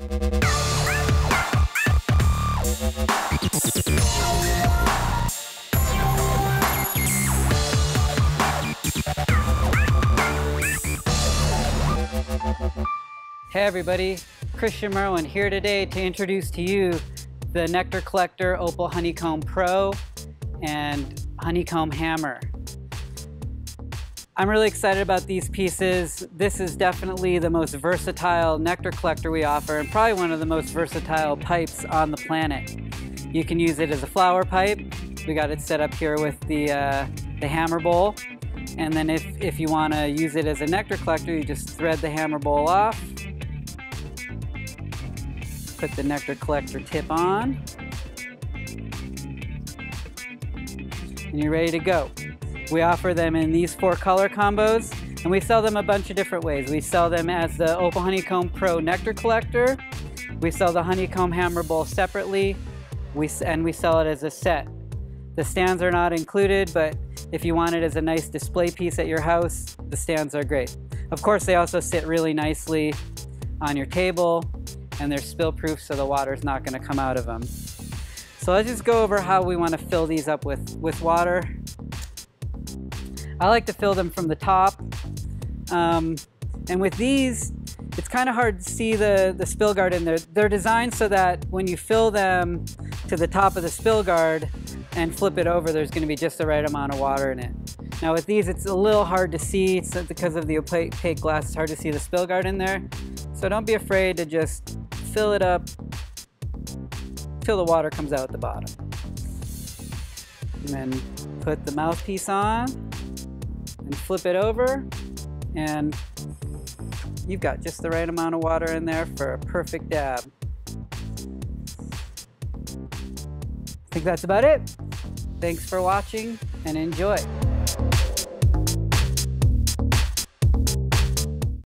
Hey everybody, Kristian Merwin here today to introduce to you the Nectar Collector Opal Honeycomb Pro and Honeycomb Hammer. I'm really excited about these pieces. This is definitely the most versatile nectar collector we offer and probably one of the most versatile pipes on the planet. You can use it as a flower pipe. We got it set up here with the hammer bowl. And then if you want to use it as a nectar collector, you just thread the hammer bowl off. Put the nectar collector tip on, and you're ready to go. We offer them in these 4 color combos, and we sell them a bunch of different ways. We sell them as the Opal Honeycomb Pro Nectar Collector. We sell the Honeycomb Hammer Bowl separately, and we sell it as a set. The stands are not included, but if you want it as a nice display piece at your house, the stands are great. Of course, they also sit really nicely on your table, and they're spill-proof, so the water's not gonna come out of them. So let's just go over how we wanna fill these up with water. I like to fill them from the top. And with these, it's kind of hard to see the spill guard in there. They're designed so that when you fill them to the top of the spill guard and flip it over, there's gonna be just the right amount of water in it. Now with these, it's a little hard to see. It's because of the opaque glass, it's hard to see the spill guard in there. So don't be afraid to just fill it up till the water comes out the bottom. And then put the mouthpiece on and flip it over, and you've got just the right amount of water in there for a perfect dab. I think that's about it. Thanks for watching and enjoy.